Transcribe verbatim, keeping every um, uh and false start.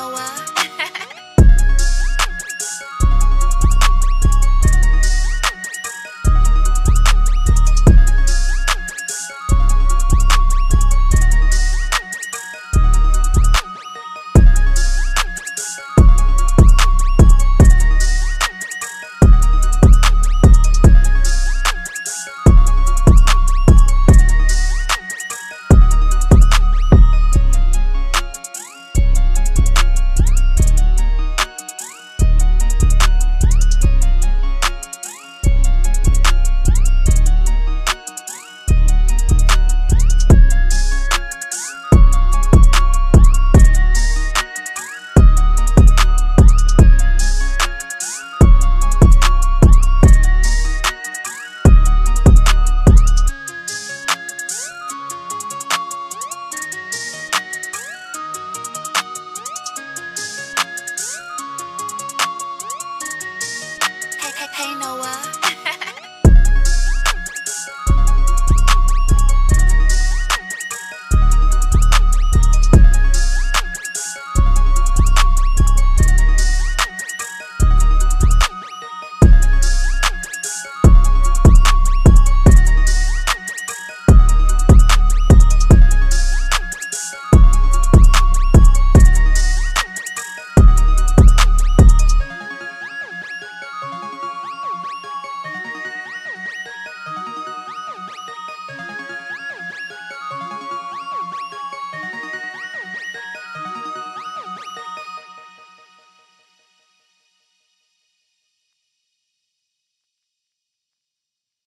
Noah.